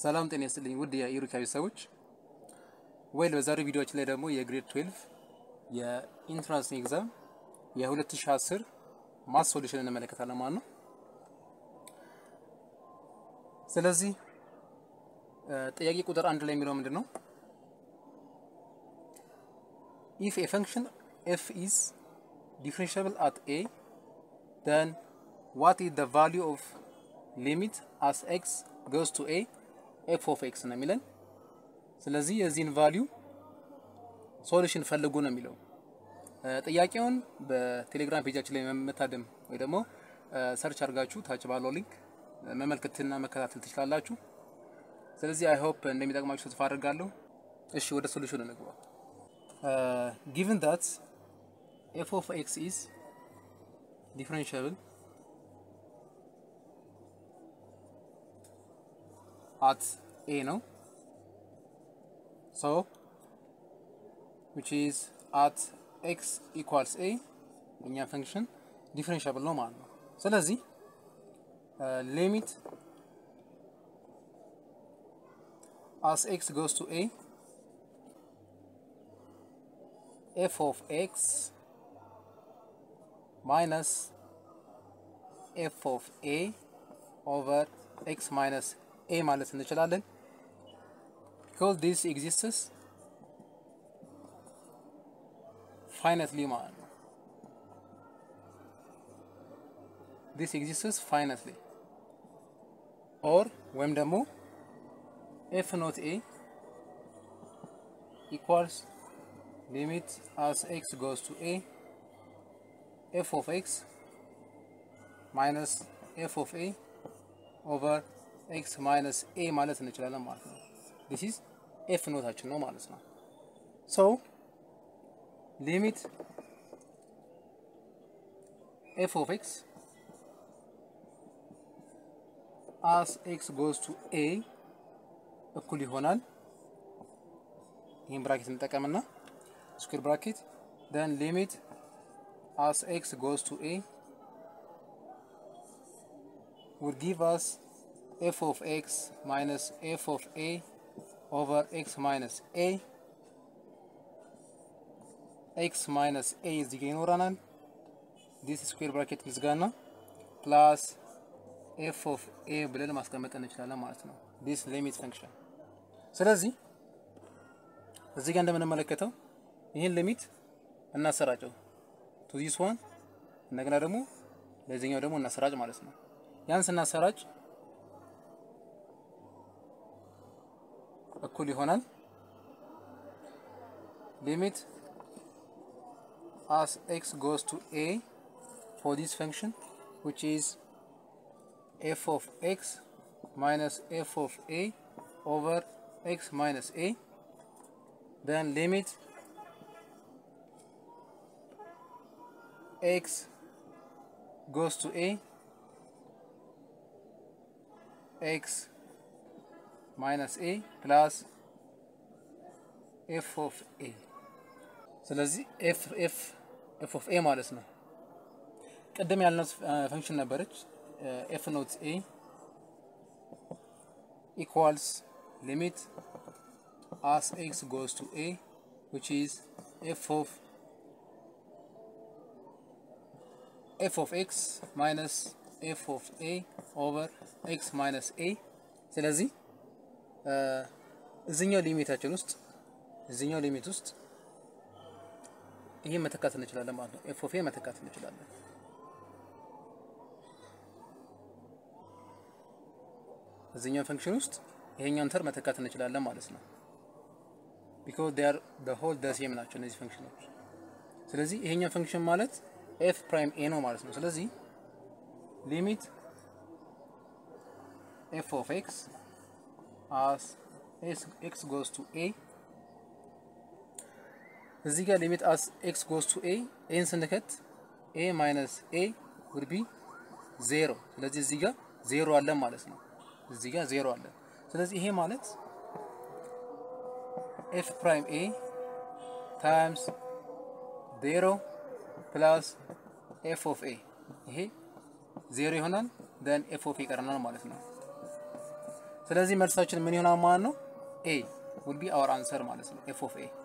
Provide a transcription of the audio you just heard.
ሰላም ጤና ይስጥልኝ ውድ የኢሩካዊ ሰዎች ወይል በዛሬው ቪዲዮአችን ላይ ደግሞ የግሬድ 12 የኢንትራንስ ኤግዛም የ2010 ማስ ሶሉሽን እንመለከታለን ማለት ነው ስለዚህ ጥያቄ ቁጥር 1 ላይ የሚለው ምንድነው if a function f is differentiable at a then what is the value of limit as x goes to a f of x na milen selezi yezin value solution ፈልጉ ነው የሚለው ጥያቄውን በቴሌግራም ፔጃችን ላይ መመታደም ወይ ደግሞ ሰርች አድርጋችሁ ታች ባለው ሊንክ መመልከትና መከታተል ትችላላችሁ ስለዚህ I hope እንደሚጠቅማችሁ ተስፋ አደርጋለሁ እሺ ወደ ሶሉሽኑ እንግባ given that f of x is differentiable at a no so which is at x equals a in function differentiable no man so lazi limit as x goes to a f of x minus f of a over x minus a minus initial because this exists finitely man this exists finitely or when the move f not a equals limit as x goes to a f of x minus f of a over x minus a minus initial this is f not actually no minus now so limit f of x as x goes to a equal to in bracket ntekamna square bracket then limit as x goes to a would give us f of x minus f of a over x minus a x minus a is the gain or this square bracket is gonna plus f of a below must come at this limit function so that's it this again the manamalakato in limit and nasarajo to this one naganadamu there's in your demo nasaraj malasma yansan nasaraj እኩል ይሆናል limit as x goes to a for this function which is f of x minus f of a over x minus a then limit x goes to a x minus a plus f of a so let's see f of a minus no قدام ያለው function ነበርች f not a equals limit as x goes to a which is f of x minus f of a over x minus a ስለዚህ እዚህኛው ሊሚት ውስጥ ይሄ መተካት እንችላለን ማለት ነው f of a መተካት እንችላለን እዚህኛው ፈንክሽን ውስጥ ይሄኛውን ተር መተካት እንችላለን ማለት ነው because they are the whole the same ናቸው እነዚህ ፈንክሽኖች ስለዚህ ይሄኛው ፈንክሽን ማለት f prime a ነው ማለት ነው ስለዚህ limit f of x as x goes to a this guy limit as x goes to a in syndicate a minus a would be 0 ስለዚህ እዚህ ጋር 0 አለ ማለት ነው እዚህ ጋር 0 አለ ስለዚህ ይሄ ማለት f prime a times 0 plus f of a ይሄ 0 ይሆናል then f of a ቀርናል ማለት ነው So, let's see, A will be our answer, f of A.